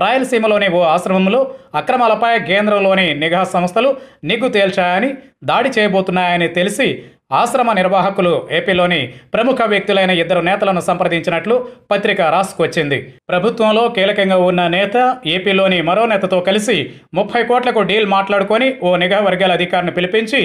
రాయలసీమలోని ఓ ఆశ్రమంలో అక్రమాలపై కేంద్రంలోని నిఘా సంస్థలు నిగ్గు తేల్చాయని, దాడి చేయబోతున్నాయని తెలిసి ఆశ్రమ నిర్వాహకులు ఏపీలోని ప్రముఖ వ్యక్తులైన ఇద్దరు నేతలను సంప్రదించినట్లు పత్రిక రాసుకొచ్చింది. ప్రభుత్వంలో కీలకంగా ఉన్న నేత ఏపీలోని మరో నేతతో కలిసి 30 కోట్లకు డీల్ మాట్లాడుకొని ఓ నిఘా వర్గాల అధికారిని పిలిపించి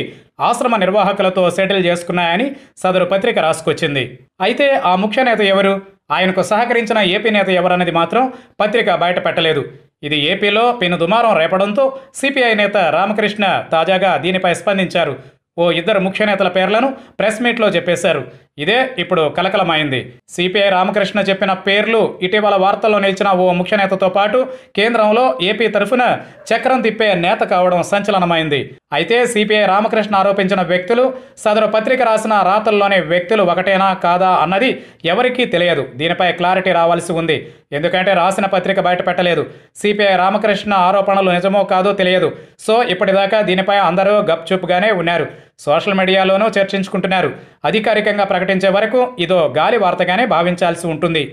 ఆశ్రమ నిర్వాహకులతో సెటిల్ చేసుకున్నాయని సదరు పత్రిక రాసుకొచ్చింది. అయితే ఆ ముఖ్య నేత ఎవరు, ఆయనకు సహకరించిన ఏపీ నేత ఎవరన్నది మాత్రం పత్రిక బయట పెట్టలేదు. ఇది ఏపీలో పెను దుమారం రేపడంతో సిపిఐ నేత రామకృష్ణ తాజాగా దీనిపై స్పందించారు. ఓ ఇద్దరు ముఖ్య నేతల పేర్లను ప్రెస్ మీట్లో చెప్పేశారు. ఇదే ఇప్పుడు కలకలమైంది. సిపిఐ రామకృష్ణ చెప్పిన పేర్లు ఇటీవల వార్తల్లో నిలిచిన ఓ ముఖ్య నేతతో పాటు కేంద్రంలో ఏపీ తరఫున చక్రం తిప్పే నేత కావడం సంచలనమైంది. అయితే సిపిఐ రామకృష్ణ ఆరోపించిన వ్యక్తులు, సదరు పత్రిక రాసిన రాతల్లోని వ్యక్తులు ఒకటేనా కాదా అన్నది ఎవరికీ తెలియదు. దీనిపై క్లారిటీ రావాల్సి ఉంది. ఎందుకంటే రాసిన పత్రిక బయట పెట్టలేదు. సిపిఐ రామకృష్ణ ఆరోపణలు నిజమో కాదో తెలియదు. సో ఇప్పటిదాకా దీనిపై అందరూ గప్చుప్గానే ఉన్నారు. సోషల్ మీడియాలోనూ చర్చించుకుంటున్నారు. అధికారికంగా ప్రకటించే వరకు ఇదో గాలి వార్తగానే భావించాల్సి ఉంటుంది.